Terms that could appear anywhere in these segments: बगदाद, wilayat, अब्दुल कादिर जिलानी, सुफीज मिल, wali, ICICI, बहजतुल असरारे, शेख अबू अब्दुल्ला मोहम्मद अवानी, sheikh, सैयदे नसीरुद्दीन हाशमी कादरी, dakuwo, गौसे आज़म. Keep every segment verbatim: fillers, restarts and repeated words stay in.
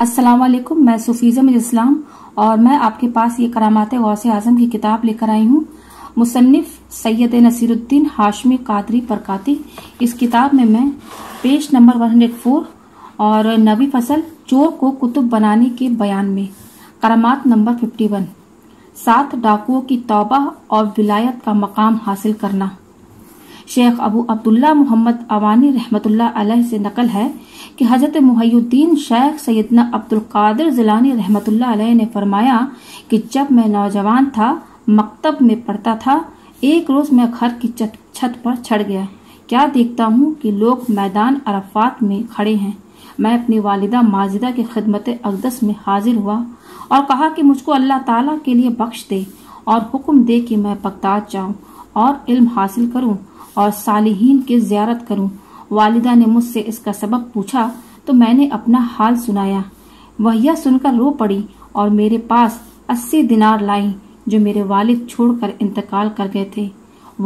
अस्सलाम वालेकुम, मैं सुफीज मिल और मैं आपके पास ये करामात गौसे आज़म की किताब लेकर आई हूँ। मुसन्निफ सैयदे नसीरुद्दीन हाशमी कादरी परकाती। इस किताब में मैं पेज नंबर एक सौ चार और नवी फसल चोर को कुतुब बनाने के बयान में करामात नंबर इक्यावन, सात डाकुओं की तौबा और विलायत का मकाम हासिल करना। शेख अबू अब्दुल्ला मोहम्मद अवानी रहमतुल्लाह अलैह से नकल है कि हजरत मुहैयुद्दीन शेख सैयदना अब्दुल कादिर जिलानी रहमतुल्लाह अलैह ने फरमाया कि जब मैं नौजवान था, मकतब में पढ़ता था, एक रोज मैं घर की छत पर चढ़ गया। क्या देखता हूँ कि लोग मैदान अरफात में खड़े हैं। मैं अपनी वालिदा माजिदा की खिदमत अक़दस में हाजिर हुआ और कहा कि मुझको अल्लाह ताला के लिए बख्श दे और हुक्म दे कि मैं बगदाद जाऊँ और इल्म हासिल करूँ और सालिहीन की ज़ियारत करूं। वालिदा ने मुझसे इसका सबब पूछा तो मैंने अपना हाल सुनाया। वह यह सुनकर रो पड़ी और मेरे पास अस्सी दिनार लाई जो मेरे वालिद छोड़कर इंतकाल कर गए थे।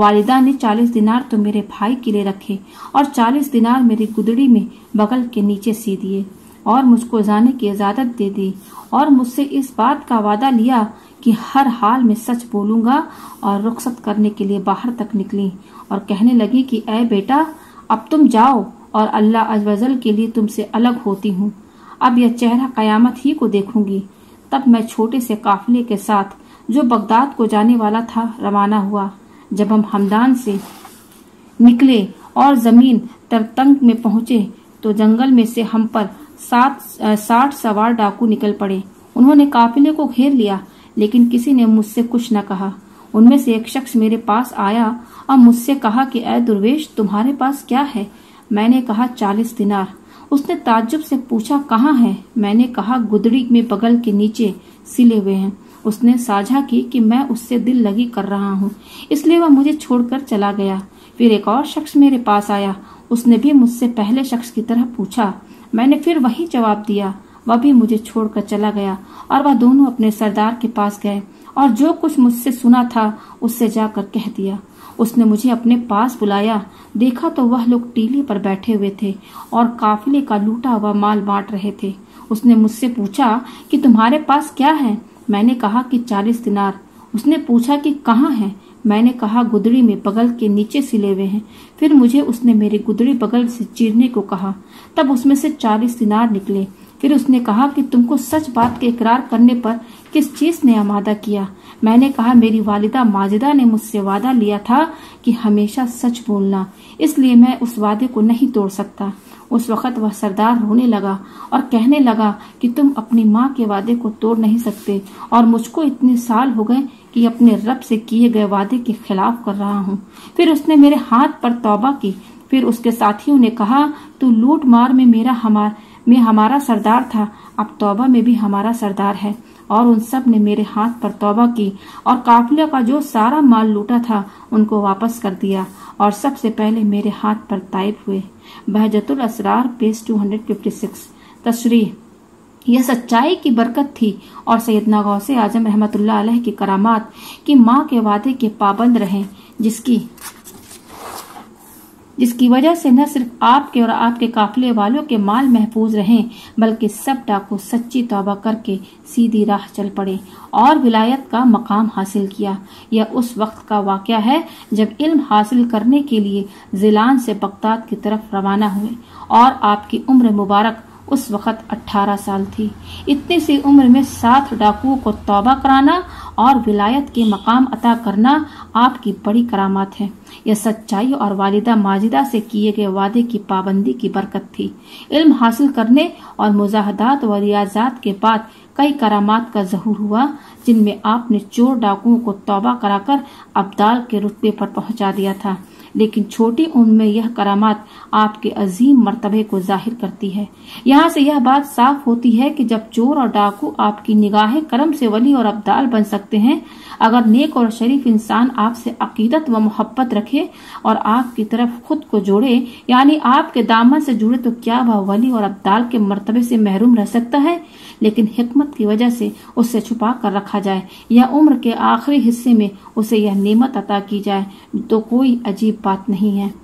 वालिदा ने चालीस दिनार तो मेरे भाई के लिए रखे और चालीस दिनार मेरी गुदड़ी में बगल के नीचे सी दिए और मुझको जाने की इजाज़त दे दी और मुझसे इस बात का वादा लिया कि हर हाल में सच बोलूँगा और रुखसत करने के लिए बाहर तक निकली और कहने लगी कि ऐ बेटा, अब तुम जाओ और अल्लाह अज़्ज़वजल के लिए तुमसे अलग होती हूँ। अब यह चेहरा क़यामत ही को देखूँगी। तब मैं छोटे से काफिले के साथ जो बगदाद को जाने वाला था रवाना हुआ। जब हम हमदान से निकले और ज़मीन तरतंग में पहुँचे तो जंगल में से हम पर सात साठ सवार डाकू निकल पड़े। उन्होंने काफिले को घेर लिया लेकिन किसी ने मुझसे कुछ न कहा। उनमें से एक शख्स मेरे पास आया और मुझसे कहा कि ऐ दुर्वेश, तुम्हारे पास क्या है? मैंने कहा चालीस दिनार। उसने ताज्जुब से पूछा कहाँ है? मैंने कहा गुदड़ी में बगल के नीचे सिले हुए हैं। उसने साझा की कि मैं उससे दिल लगी कर रहा हूँ, इसलिए वह मुझे छोड़कर चला गया। फिर एक और शख्स मेरे पास आया। उसने भी मुझसे पहले शख्स की तरह पूछा। मैंने फिर वही जवाब दिया। वह भी मुझे छोड़कर चला गया और वह दोनों अपने सरदार के पास गए और जो कुछ मुझसे सुना था उससे जाकर कह दिया। उसने मुझे अपने पास बुलाया। देखा तो वह लोग टीले पर बैठे हुए थे और काफिले का लूटा हुआ माल बांट रहे थे। उसने मुझसे पूछा कि तुम्हारे पास क्या है? मैंने कहा कि चालीस दिनार। उसने पूछा कि कहाँ है? मैंने कहा गुदड़ी में बगल के नीचे सिले हुए हैं। फिर मुझे उसने मेरी गुदड़ी बगल से चीरने को कहा। तब उसमें से चालीस दिनार निकले। फिर उसने कहा कि तुमको सच बात के इकरार करने पर किस चीज़ ने आमादा किया? मैंने कहा मेरी वालिदा माजिदा ने मुझसे वादा लिया था कि हमेशा सच बोलना, इसलिए मैं उस वादे को नहीं तोड़ सकता। उस वक़्त वह सरदार रोने लगा और कहने लगा कि तुम अपनी माँ के वादे को तोड़ नहीं सकते और मुझको इतने साल हो गए कि अपने रब से किए गए वादे के खिलाफ कर रहा हूँ। फिर उसने मेरे हाथ पर तौबा की। फिर उसके साथियों ने कहा तू लूट मार में मेरा हमार में हमारा सरदार था, अब तौबा में भी हमारा सरदार है। और उन सब ने मेरे हाथ पर तौबा की और काफिले का जो सारा माल लूटा था उनको वापस कर दिया और सबसे पहले मेरे हाथ पर ताइब हुए। बहजतुल असरारे पेज दो सौ छप्पन। तशरीह: यह सच्चाई की बरकत थी और सैयदना गौसे आज़म रहमतुल्लाह अलैह की करामात की माँ के वादे के पाबंद रहे, जिसकी जिसकी वजह से न सिर्फ आपके और आपके काफिले वालों के माल महफूज रहें बल्कि सब डाकू सच्ची तौबा करके सीधी राह चल पड़े और विलायत का मकाम हासिल किया। यह उस वक्त का वाक़या है जब इल्म हासिल करने के लिए जिलान से बगदाद की तरफ रवाना हुए और आपकी उम्र मुबारक उस वक़्त अट्ठारह साल थी। इतनी सी उम्र में सात डाकुओं को तौबा कराना और विलायत के मकाम अता करना आपकी बड़ी करामात है। यह सच्चाई और वालिदा माजिदा से किए गए वादे की पाबंदी की बरकत थी। इल्म हासिल करने और मुजाहदात व रियाजात के बाद कई करामात का ज़हूर हुआ जिनमें आपने चोर डाकुओं को तौबा कराकर अब्दाल के रुतबे पर पहुंचा दिया था, लेकिन छोटी उम्र में यह करामात आपके अजीम मर्तबे को जाहिर करती है। यहाँ से यह बात साफ होती है कि जब चोर और डाकू आपकी निगाह करम से वली और अब्दाल बन सकते हैं, अगर नेक और शरीफ इंसान आपसे अकीदत व मोहब्बत रखे और आपकी तरफ खुद को जोड़े, यानी आपके दामन से जुड़े, तो क्या वह वली और अब्दाल के मर्तबे से महरूम रह सकता है? लेकिन हिकमत की वजह से उससे छुपा कर रखा जाए या उम्र के आखिरी हिस्से में उसे यह नेमत अता की जाए तो कोई अजीब बात नहीं है।